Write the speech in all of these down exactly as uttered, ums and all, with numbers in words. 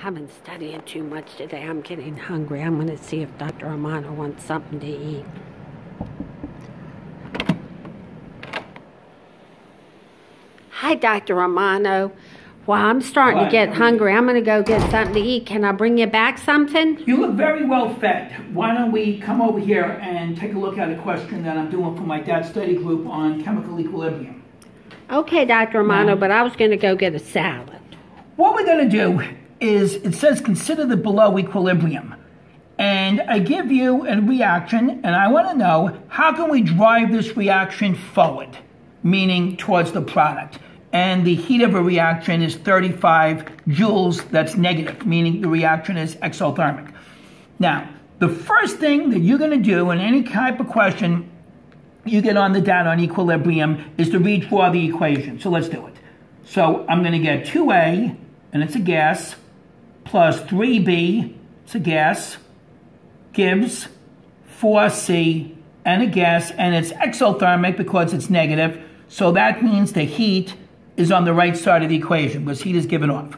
I've been studying too much today. I'm getting hungry. I'm going to see if Doctor Romano wants something to eat. Hi, Doctor Romano. Well, I'm starting Hi, to get hungry. I'm going to go get something to eat. Can I bring you back something? You look very well fed. Why don't we come over here and take a look at a question that I'm doing for my dad's study group on chemical equilibrium. Okay, Doctor Romano, um, but I was going to go get a salad. What we're going to do is, it says consider the below equilibrium. And I give you a reaction, and I want to know, how can we drive this reaction forward? Meaning towards the product. And the heat of a reaction is thirty-five joules, that's negative, meaning the reaction is exothermic. Now, the first thing that you're going to do in any type of question you get on the dot on equilibrium is to read for the equation. So let's do it. So I'm going to get two A, and it's a gas, plus three B, it's a gas, gives four C, and a gas, and it's exothermic because it's negative. So that means the heat is on the right side of the equation because heat is given off.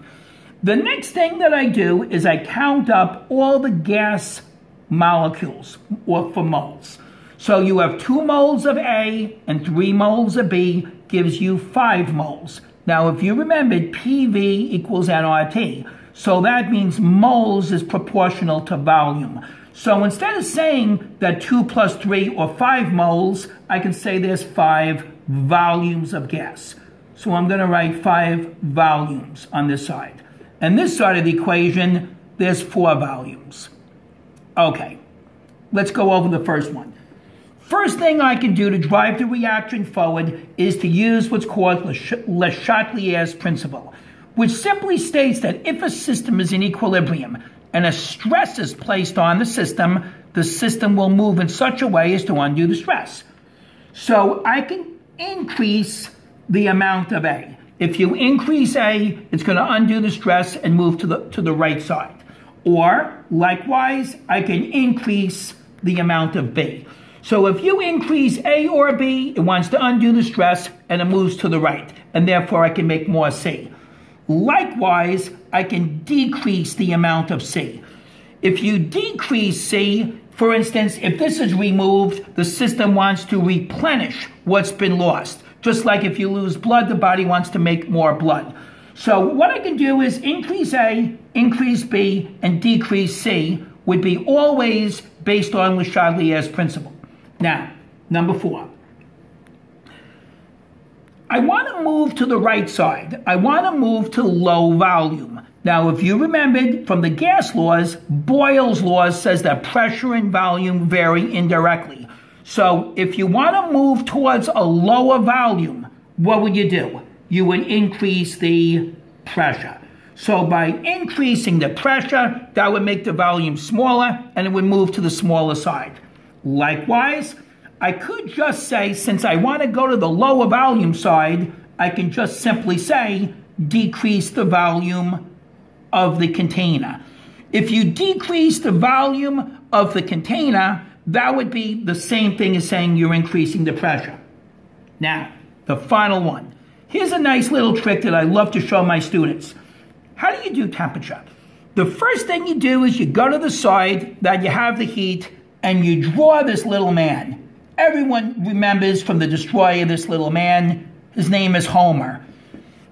The next thing that I do is I count up all the gas molecules, or for moles. So you have two moles of A and three moles of B, gives you five moles. Now if you remembered, P V equals N R T. So that means moles is proportional to volume. So instead of saying that two plus three or five moles, I can say there's five volumes of gas. So I'm going to write five volumes on this side. And this side of the equation, there's four volumes. Okay, let's go over the first one. First thing I can do to drive the reaction forward is to use what's called Le Chatelier's principle, which simply states that if a system is in equilibrium and a stress is placed on the system, the system will move in such a way as to undo the stress. So I can increase the amount of A. If you increase A, it's going to undo the stress and move to the, to the right side. Or, likewise, I can increase the amount of B. So if you increase A or B, it wants to undo the stress and it moves to the right. And therefore, I can make more C. Likewise, I can decrease the amount of C. If you decrease C, for instance, if this is removed, the system wants to replenish what's been lost. Just like if you lose blood, the body wants to make more blood. So what I can do is increase A, increase B, and decrease C would be always based on Le Chatelier's principle. Now, number four. I want to move to the right side. I want to move to low volume. Now, if you remembered from the gas laws, Boyle's Law says that pressure and volume vary indirectly. So if you want to move towards a lower volume, what would you do? You would increase the pressure. So by increasing the pressure, that would make the volume smaller, and it would move to the smaller side. Likewise, I could just say, since I want to go to the lower volume side, I can just simply say, decrease the volume of the container. If you decrease the volume of the container, that would be the same thing as saying you're increasing the pressure. Now, the final one. Here's a nice little trick that I love to show my students. How do you do temperature? The first thing you do is you go to the side that you have the heat and you draw this little man. Everyone remembers from The Destroyer this little man. His name is Homer.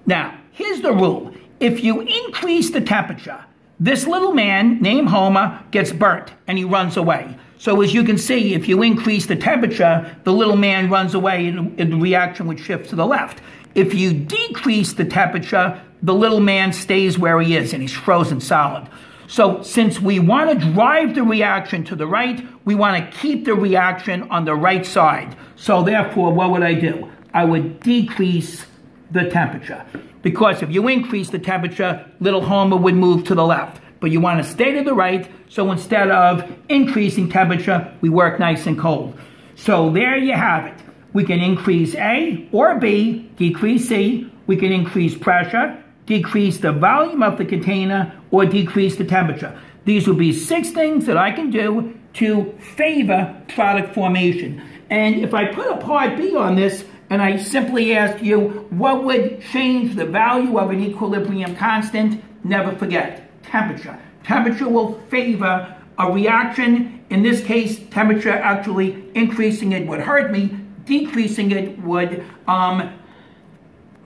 Now, here's the rule. If you increase the temperature, this little man named Homer gets burnt and he runs away. So as you can see, if you increase the temperature, the little man runs away and the reaction would shift to the left. If you decrease the temperature, the little man stays where he is and he's frozen solid. So since we want to drive the reaction to the right, we want to keep the reaction on the right side. So therefore, what would I do? I would decrease the temperature. Because if you increase the temperature, little Homer would move to the left. But you want to stay to the right, so instead of increasing temperature, we work nice and cold. So there you have it. We can increase A or B, decrease C. We can increase pressure, decrease the volume of the container, or decrease the temperature. These would be six things that I can do to favor product formation. And if I put a part B on this, and I simply asked you, what would change the value of an equilibrium constant? Never forget. temperature. Temperature will favor a reaction. In this case, temperature actually increasing it would hurt me. Decreasing it would um,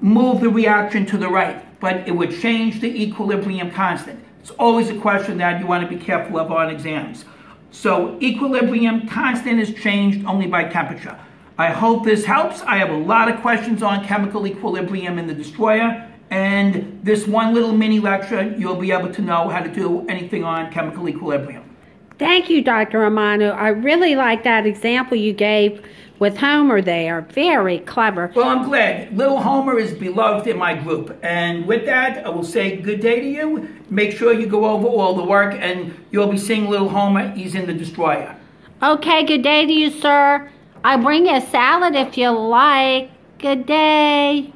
move the reaction to the right, but it would change the equilibrium constant. It's always a question that you want to be careful of on exams. So equilibrium constant is changed only by temperature. I hope this helps. I have a lot of questions on chemical equilibrium in the destroyer, and this one little mini lecture, you'll be able to know how to do anything on chemical equilibrium. Thank you, Doctor Romano. I really like that example you gave with Homer there. Very clever. Well, I'm glad. Little Homer is beloved in my group. And with that, I will say good day to you. Make sure you go over all the work, and you'll be seeing Little Homer. He's in the destroyer. Okay, good day to you, sir. I bring you a salad if you like. Good day.